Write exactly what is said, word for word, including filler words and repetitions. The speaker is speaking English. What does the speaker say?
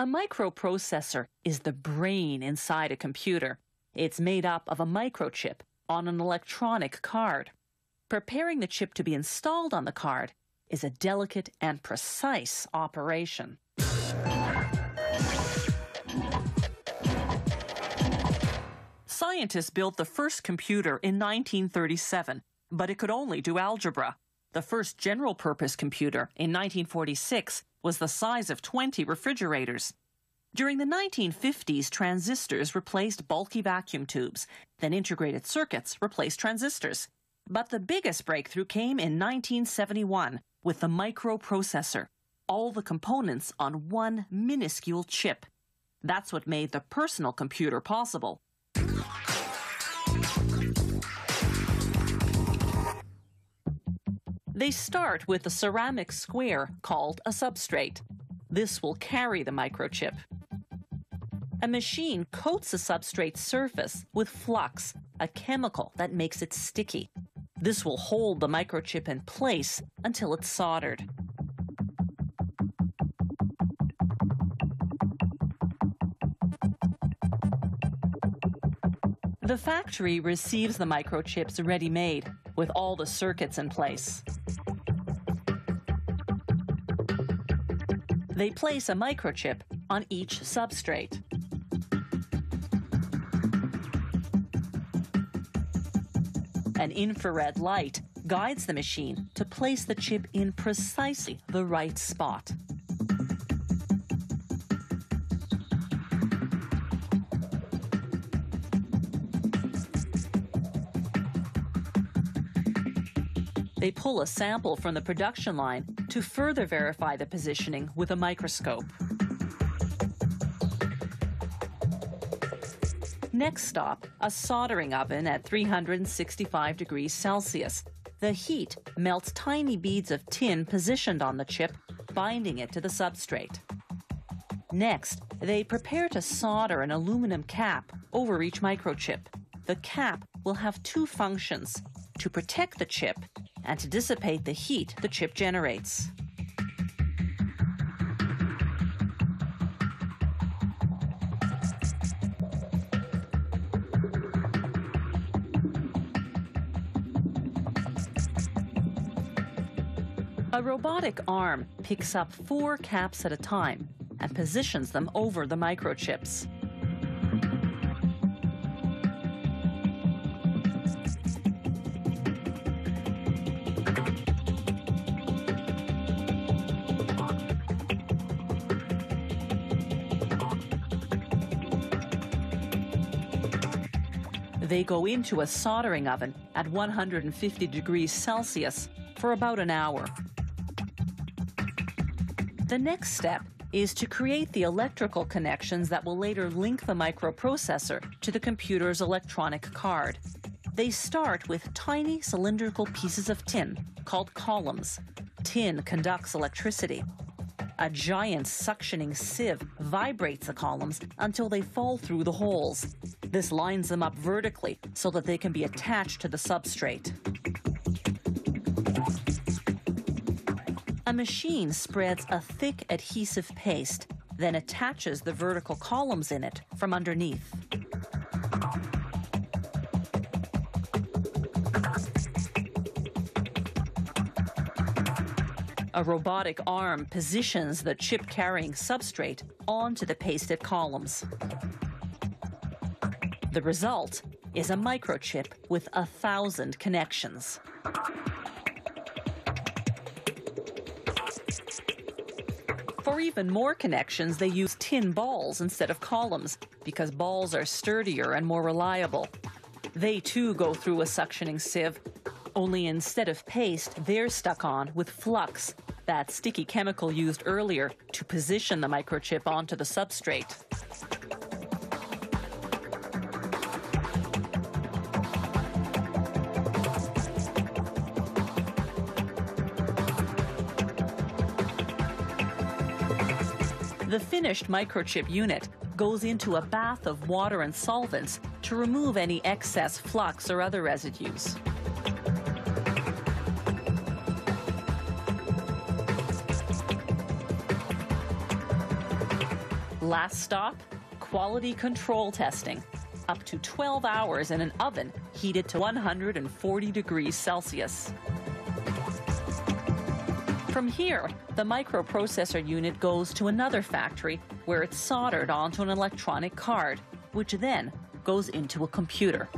A microprocessor is the brain inside a computer. It's made up of a microchip on an electronic card. Preparing the chip to be installed on the card is a delicate and precise operation. Scientists built the first computer in nineteen thirty-seven, but it could only do algebra. The first general-purpose computer in nineteen forty-six was the size of twenty refrigerators. During the nineteen fifties, transistors replaced bulky vacuum tubes, then integrated circuits replaced transistors. But the biggest breakthrough came in nineteen seventy-one with the microprocessor, all the components on one minuscule chip. That's what made the personal computer possible. They start with a ceramic square called a substrate. This will carry the microchip. A machine coats a substrate's surface with flux, a chemical that makes it sticky. This will hold the microchip in place until it's soldered. The factory receives the microchips ready-made, with all the circuits in place. They place a microchip on each substrate. An infrared light guides the machine to place the chip in precisely the right spot. They pull a sample from the production line to further verify the positioning with a microscope. Next stop, a soldering oven at three hundred sixty-five degrees Celsius. The heat melts tiny beads of tin positioned on the chip, binding it to the substrate. Next, they prepare to solder an aluminum cap over each microchip. The cap will have two functions: to protect the chip and to dissipate the heat the chip generates. A robotic arm picks up four caps at a time and positions them over the microchips. They go into a soldering oven at one hundred fifty degrees Celsius for about an hour. The next step is to create the electrical connections that will later link the microprocessor to the computer's electronic card. They start with tiny cylindrical pieces of tin called columns. Tin conducts electricity. A giant suctioning sieve vibrates the columns until they fall through the holes. This lines them up vertically so that they can be attached to the substrate. A machine spreads a thick adhesive paste, then attaches the vertical columns in it from underneath. A robotic arm positions the chip-carrying substrate onto the pasted columns. The result is a microchip with a thousand connections. For even more connections, they use tin balls instead of columns because balls are sturdier and more reliable. They too go through a suctioning sieve, only instead of paste, they're stuck on with flux, that sticky chemical used earlier to position the microchip onto the substrate. The finished microchip unit goes into a bath of water and solvents to remove any excess flux or other residues. Last stop, quality control testing. Up to twelve hours in an oven heated to one hundred forty degrees Celsius. From here, the microprocessor unit goes to another factory where it's soldered onto an electronic card, which then goes into a computer.